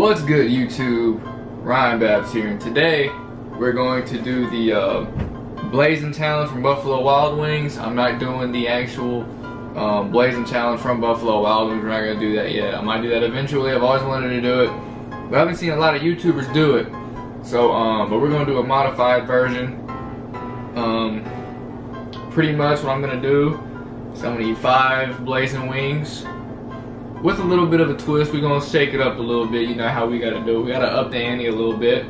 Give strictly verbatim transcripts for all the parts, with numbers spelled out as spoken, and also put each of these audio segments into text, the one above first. What's good, YouTube? Ryan Babs here, and today we're going to do the uh, Blazin' Challenge from Buffalo Wild Wings. I'm not doing the actual uh, Blazin' Challenge from Buffalo Wild Wings. We're not going to do that yet. I might do that eventually. I've always wanted to do it, but I haven't seen a lot of YouTubers do it. So, um, but we're going to do a modified version. Um, pretty much what I'm going to do is I'm going to eat five Blazin' Wings. With a little bit of a twist, we're gonna shake it up a little bit. You know how we gotta do it. We gotta up the ante a little bit.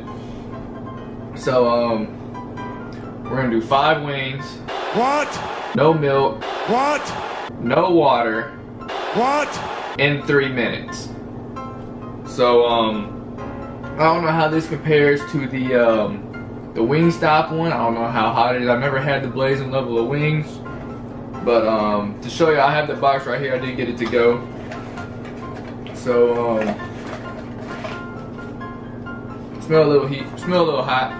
So, um, we're gonna do five wings. What? No milk. What? No water. What? In three minutes. So, um, I don't know how this compares to the, um, the Wingstop one. I don't know how hot it is. I've never had the Blazin' level of wings. But, um, to show you, I have the box right here. I did get it to go. So, um, smell a little heat, smell a little hot.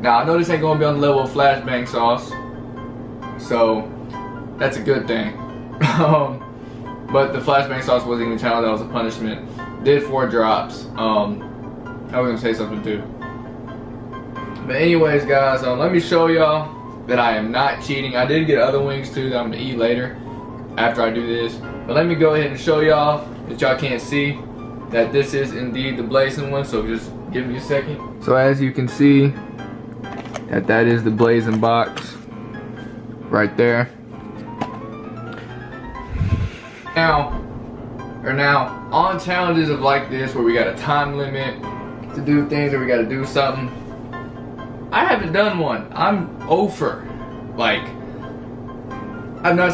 Now, I know this ain't gonna be on the level of flashbang sauce, so that's a good thing. um, but the flashbang sauce wasn't even challenged, that was a punishment. Did four drops. Um, I was gonna say something too. But anyways, guys, um, let me show y'all that I am not cheating. I did get other wings too that I'm gonna eat later after I do this. But let me go ahead and show y'all that y'all can't see that this is indeed the Blazin' one, so just give me a second. So as you can see, that that is the Blazin' box right there. Now, or now, on challenges of like this where we got a time limit to do things or we got to do something, I haven't done one. I'm over. Like, I've not,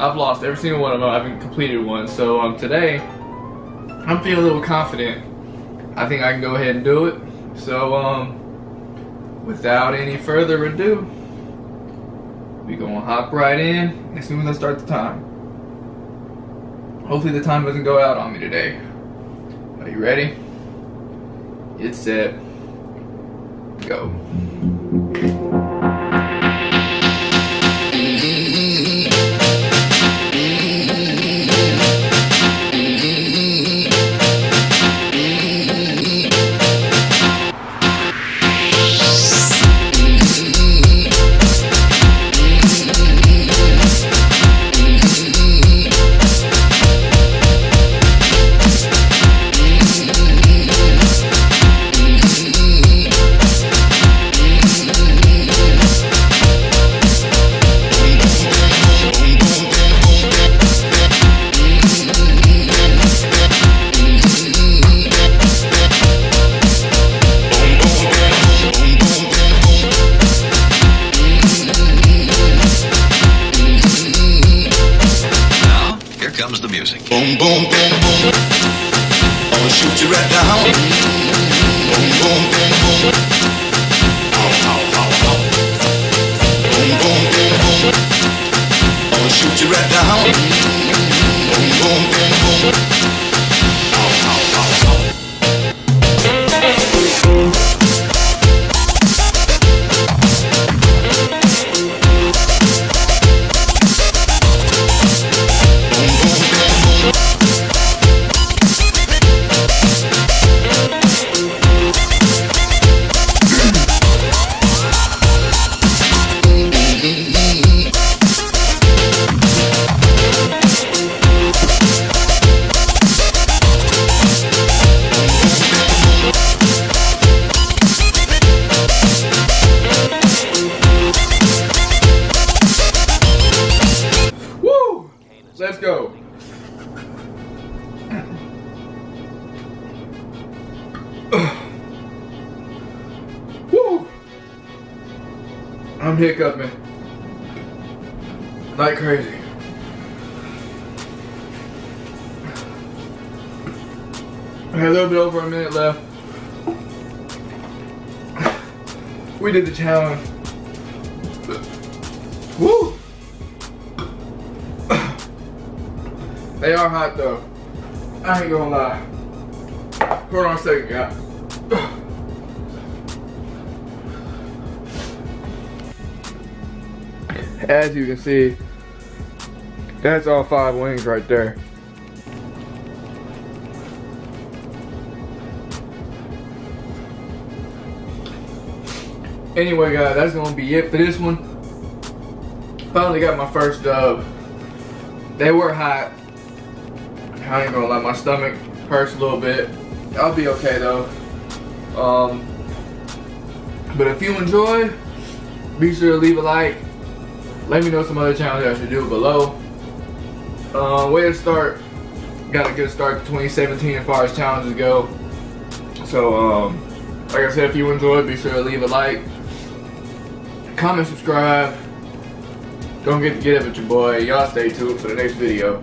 I've lost every single one of them. I haven't completed one. So um, today, I'm feeling a little confident. I think I can go ahead and do it. So um, without any further ado, we're gonna hop right in as soon as I start the time. Hopefully the time doesn't go out on me today. Are you ready? It's set. Go. Boom, boom, bang, boom. I'll shoot you right down. Boom, boom, bang, boom. Ow, ow, ow, ow. Boom, boom, bang, boom. I'll shoot you right down. Boom, boom, bang, boom. Ow, ow, ow, ow. Let's go. Woo! I'm hiccuping like crazy. I had a little bit over a minute left. We did the challenge. Woo! They are hot though. I ain't gonna lie. Hold on a second, guys. As you can see, that's all five wings right there. Anyway, guys, that's gonna be it for this one. Finally got my first dub. They were hot. I ain't gonna lie, my stomach hurts a little bit. I'll be okay though. Um, but if you enjoyed, be sure to leave a like. Let me know some other challenges I should do below. Uh, way to start. Got a good start to twenty seventeen as far as challenges go. So, um, like I said, if you enjoyed, be sure to leave a like, comment, subscribe. Don't get to get up with your boy. Y'all stay tuned for the next video.